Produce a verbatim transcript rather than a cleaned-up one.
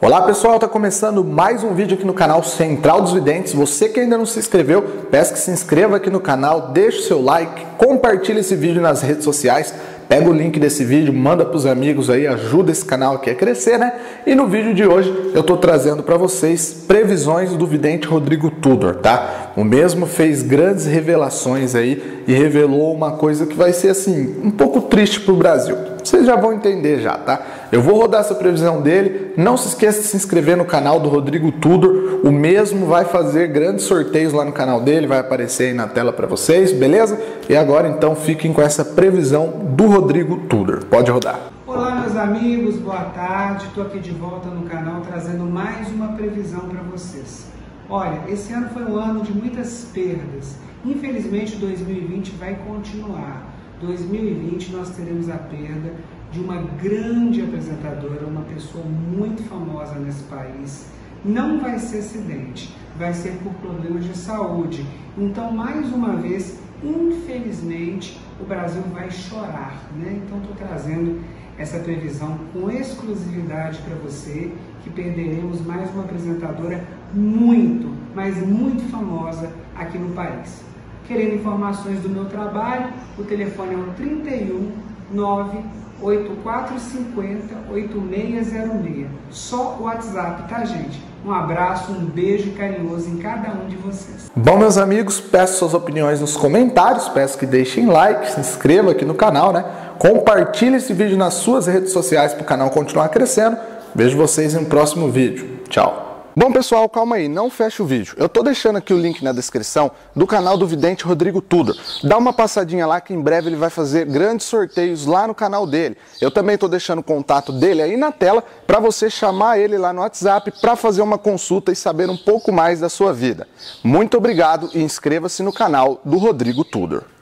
Olá pessoal, tá começando mais um vídeo aqui no canal Central dos Videntes. Você que ainda não se inscreveu, peço que se inscreva aqui no canal, deixe o seu like, compartilhe esse vídeo nas redes sociais, pega o link desse vídeo, manda para os amigos aí, ajuda esse canal aqui a crescer, né? E no vídeo de hoje eu tô trazendo para vocês previsões do vidente Rodrigo Tudor, tá? O mesmo fez grandes revelações aí e revelou uma coisa que vai ser assim, um pouco triste pro Brasil. Vocês já vão entender já, tá? Eu vou rodar essa previsão dele. Não se esqueça de se inscrever no canal do Rodrigo Tudor. O mesmo vai fazer grandes sorteios lá no canal dele. Vai aparecer aí na tela para vocês, beleza? E agora, então, fiquem com essa previsão do Rodrigo Tudor. Pode rodar. Olá, meus amigos. Boa tarde. Estou aqui de volta no canal trazendo mais uma previsão para vocês. Olha, esse ano foi um ano de muitas perdas. Infelizmente, dois mil e vinte vai continuar. dois mil e vinte nós teremos a perda de uma grande apresentadora, uma pessoa muito famosa nesse país. Não vai ser acidente, vai ser por problemas de saúde. Então, mais uma vez, infelizmente, o Brasil vai chorar, né? Então, estou trazendo essa previsão com exclusividade para você, que perderemos mais uma apresentadora muito, mas muito famosa aqui no país. Querendo informações do meu trabalho, o telefone é o trinta e um, nove oito quatro cinco zero, oito seis zero seis. Só o WhatsApp, tá, gente? Um abraço, um beijo carinhoso em cada um de vocês. Bom, meus amigos, peço suas opiniões nos comentários, peço que deixem like, se inscreva aqui no canal, né? Compartilhe esse vídeo nas suas redes sociais para o canal continuar crescendo. Vejo vocês em um próximo vídeo. Tchau! Bom pessoal, calma aí, não fecha o vídeo. Eu tô deixando aqui o link na descrição do canal do vidente Rodrigo Tudor. Dá uma passadinha lá que em breve ele vai fazer grandes sorteios lá no canal dele. Eu também tô deixando o contato dele aí na tela para você chamar ele lá no WhatsApp para fazer uma consulta e saber um pouco mais da sua vida. Muito obrigado e inscreva-se no canal do Rodrigo Tudor.